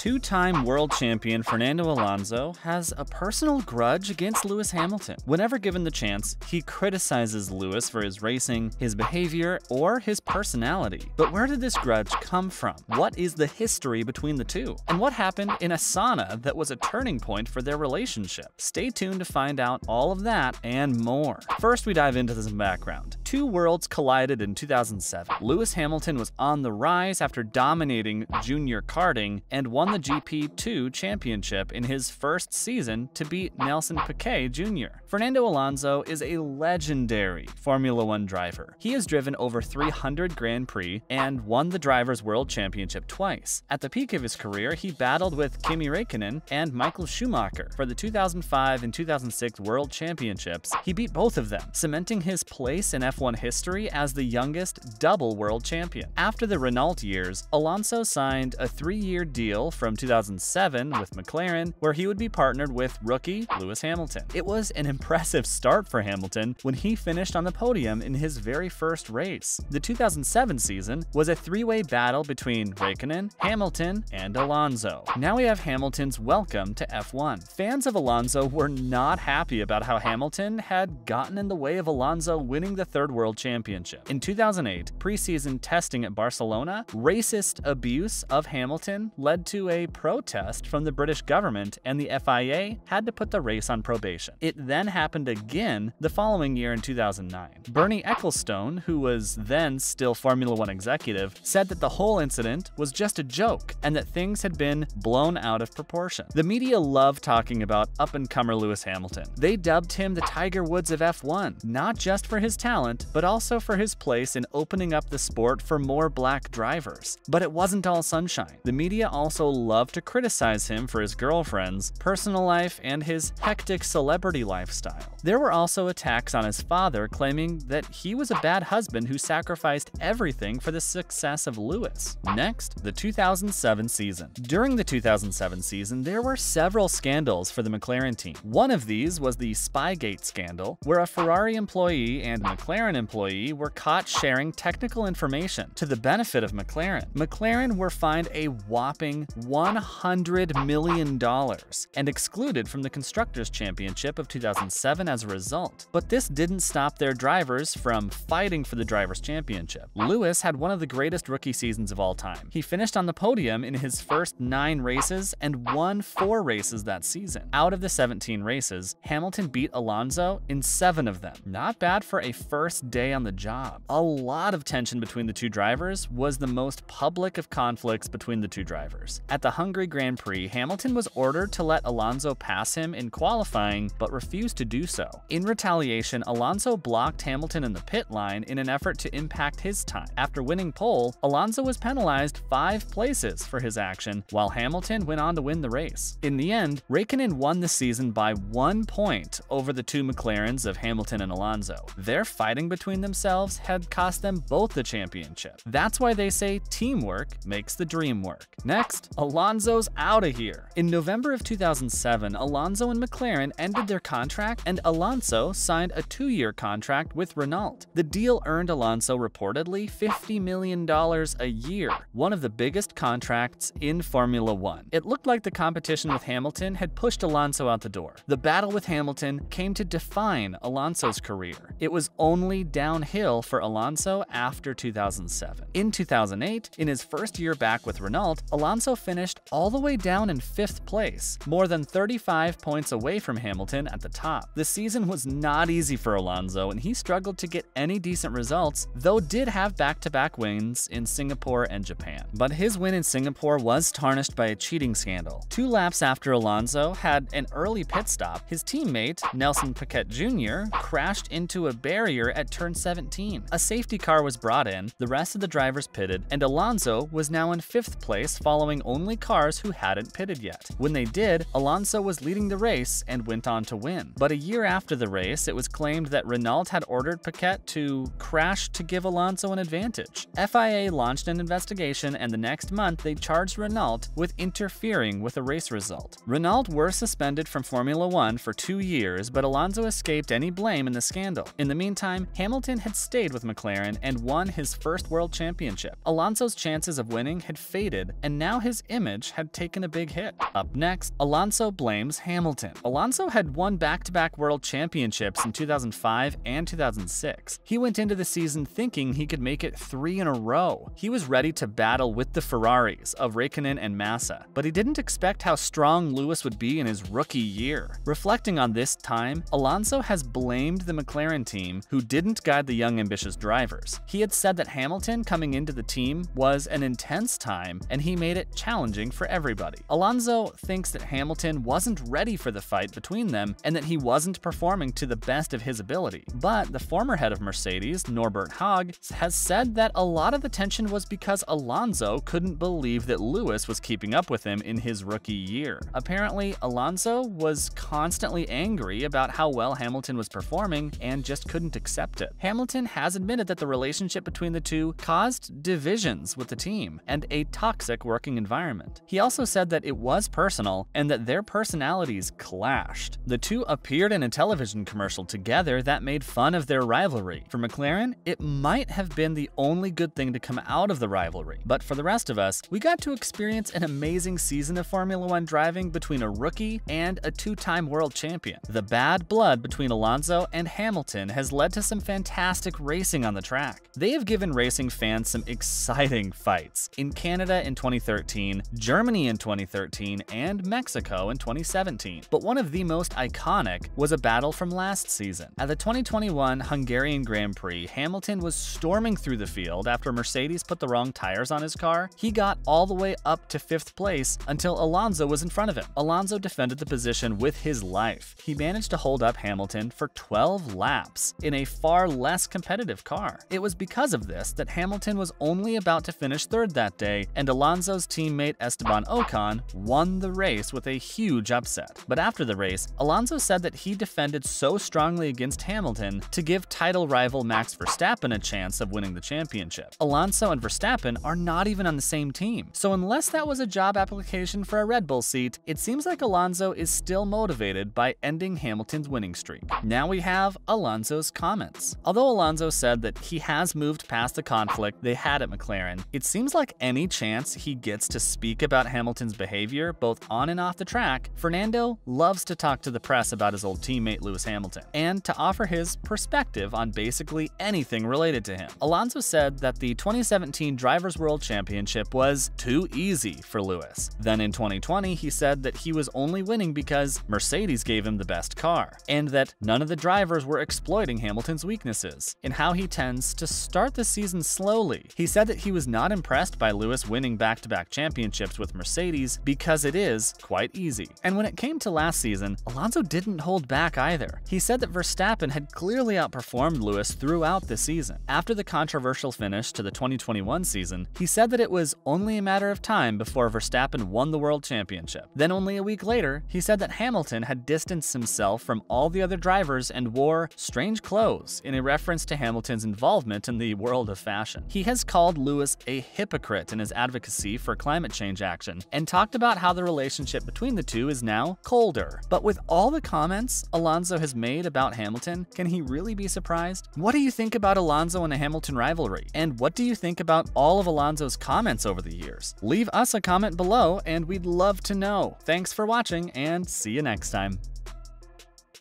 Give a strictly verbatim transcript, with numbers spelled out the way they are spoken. Two-time world champion Fernando Alonso has a personal grudge against Lewis Hamilton. Whenever given the chance, he criticizes Lewis for his racing, his behavior, or his personality. But where did this grudge come from? What is the history between the two? And what happened in a sauna that was a turning point for their relationship? Stay tuned to find out all of that and more. First, we dive into some background. Two worlds collided in two thousand seven. Lewis Hamilton was on the rise after dominating junior karting and won the G P two championship in his first season to beat Nelson Piquet Junior Fernando Alonso is a legendary Formula One driver. He has driven over three hundred Grand Prix and won the Drivers' World Championship twice. At the peak of his career, he battled with Kimi Raikkonen and Michael Schumacher for the two thousand five and two thousand six World Championships. He beat both of them, cementing his place in F one history as the youngest double world champion. After the Renault years, Alonso signed a three-year deal from two thousand seven with McLaren, where he would be partnered with rookie Lewis Hamilton. It was an impressive start for Hamilton when he finished on the podium in his very first race. The two thousand seven season was a three-way battle between Raikkonen, Hamilton, and Alonso. Now we have Hamilton's welcome to F one. Fans of Alonso were not happy about how Hamilton had gotten in the way of Alonso winning the third world championship. In two thousand eight, preseason testing at Barcelona, racist abuse of Hamilton led to a protest from the British government, and the F I A had to put the race on probation. It then happened again the following year in two thousand nine. Bernie Ecclestone, who was then still Formula One executive, said that the whole incident was just a joke and that things had been blown out of proportion. The media loved talking about up-and-comer Lewis Hamilton. They dubbed him the Tiger Woods of F one, not just for his talent, but also for his place in opening up the sport for more black drivers. But it wasn't all sunshine. The media also loved to criticize him for his girlfriend's personal life and his hectic celebrity lifestyle. There were also attacks on his father, claiming that he was a bad husband who sacrificed everything for the success of Lewis. Next, the two thousand seven season. During the two thousand seven season, there were several scandals for the McLaren team. One of these was the Spygate scandal, where a Ferrari employee and McLaren employee were caught sharing technical information to the benefit of McLaren. McLaren were fined a whopping one hundred million dollars and excluded from the Constructors' Championship of two thousand seven as a result. But this didn't stop their drivers from fighting for the Drivers' Championship. Lewis had one of the greatest rookie seasons of all time. He finished on the podium in his first nine races and won four races that season. Out of the seventeen races, Hamilton beat Alonso in seven of them. Not bad for a first day on the job. A lot of tension between the two drivers was the most public of conflicts between the two drivers. At the Hungarian Grand Prix, Hamilton was ordered to let Alonso pass him in qualifying, but refused to do so. In retaliation, Alonso blocked Hamilton in the pit line in an effort to impact his time. After winning pole, Alonso was penalized five places for his action, while Hamilton went on to win the race. In the end, Raikkonen won the season by one point over the two McLarens of Hamilton and Alonso. Their fighting between themselves had cost them both the championship. That's why they say teamwork makes the dream work. Next, Alonso's out of here. In November of two thousand seven, Alonso and McLaren ended their contract, and Alonso signed a two-year contract with Renault. The deal earned Alonso reportedly fifty million dollars a year, one of the biggest contracts in Formula One. It looked like the competition with Hamilton had pushed Alonso out the door. The battle with Hamilton came to define Alonso's career. It was only downhill for Alonso after two thousand seven. In two thousand eight, in his first year back with Renault, Alonso finished all the way down in fifth place, more than thirty-five points away from Hamilton at the top. The season was not easy for Alonso, and he struggled to get any decent results, though did have back-to-back wins in Singapore and Japan. But his win in Singapore was tarnished by a cheating scandal. Two laps after Alonso had an early pit stop, his teammate, Nelson Piquet Junior, crashed into a barrier at turn seventeen. A safety car was brought in, the rest of the drivers pitted, and Alonso was now in fifth place, following only cars who hadn't pitted yet. When they did, Alonso was leading the race and went on to win. But a year after the race, it was claimed that Renault had ordered Piquet to crash to give Alonso an advantage. F I A launched an investigation, and the next month they charged Renault with interfering with a race result. Renault were suspended from Formula One for two years, but Alonso escaped any blame in the scandal. In the meantime, Hamilton had stayed with McLaren and won his first world championship. Alonso's chances of winning had faded, and now his image had taken a big hit. Up next, Alonso blames Hamilton. Alonso had won back-to-back world championships in two thousand five and two thousand six. He went into the season thinking he could make it three in a row. He was ready to battle with the Ferraris of Raikkonen and Massa, but he didn't expect how strong Lewis would be in his rookie year. Reflecting on this time, Alonso has blamed the McLaren team, who didn't guide the young ambitious drivers. He had said that Hamilton coming into the team was an intense time, and he made it challenging for everybody. Alonso thinks that Hamilton wasn't ready for the fight between them and that he wasn't performing to the best of his ability. But the former head of Mercedes, Norbert Haug, has said that a lot of the tension was because Alonso couldn't believe that Lewis was keeping up with him in his rookie year. Apparently, Alonso was constantly angry about how well Hamilton was performing and just couldn't accept it. Hamilton has admitted that the relationship between the two caused divisions with the team and a toxic working environment. He also said that it was personal and that their personalities clashed. The two appeared in a television commercial together that made fun of their rivalry. For McLaren, it might have been the only good thing to come out of the rivalry, but for the rest of us, we got to experience an amazing season of Formula One driving between a rookie and a two-time world champion. The bad blood between Alonso and Hamilton has led to some fantastic racing on the track. They have given racing fans some exciting fights in Canada in twenty thirteen, Germany in twenty thirteen, and Mexico in twenty seventeen. But one of the most iconic was a battle from last season. At the twenty twenty-one Hungarian Grand Prix, Hamilton was storming through the field after Mercedes put the wrong tires on his car. He got all the way up to fifth place until Alonso was in front of him. Alonso defended the position with his life. He managed to hold up Hamilton for twelve laps in a far less competitive car. It was because of this that Hamilton was only about to finish third that day, and Alonso's teammate Esteban Ocon won the race with a huge upset. But after the race, Alonso said that he defended so strongly against Hamilton to give title rival Max Verstappen a chance of winning the championship. Alonso and Verstappen are not even on the same team, so unless that was a job application for a Red Bull seat, it seems like Alonso is still motivated by ending Hamilton's winning streak. Now we have Alonso's comments. Although Alonso said that he has moved past the conflict they had at McLaren, it seems like any chance he gets to speak about Hamilton's behavior, both on and off the track, Fernando loves to talk to the press about his old teammate Lewis Hamilton, and to offer his perspective on basically anything related to him. Alonso said that the twenty seventeen Drivers' World Championship was too easy for Lewis. Then in twenty twenty, he said that he was only winning because Mercedes gave him the best car, and that none of the drivers were exploiting Hamilton's weaknesses, and how he tends to start the season slowly. He said that he was not impressed by Lewis winning back-to-back championships with Mercedes because it is quite easy. And when it came to last season, Alonso didn't hold back either. He said that Verstappen had clearly outperformed Lewis throughout the season. After the controversial finish to the twenty twenty-one season, he said that it was only a matter of time before Verstappen won the world championship. Then only a week later, he said that Hamilton had distanced himself from all the other drivers and wore strange clothes in a reference to Hamilton's involvement in the world of fashion. He has called Lewis a hypocrite in his advocacy for climate change action and talked about how the relationship between the two is now colder. But with all the comments Alonso has made about Hamilton, can he really be surprised? What do you think about Alonso and the Hamilton rivalry? And what do you think about all of Alonso's comments over the years? Leave us a comment below and we'd love to know. Thanks for watching and see you next time.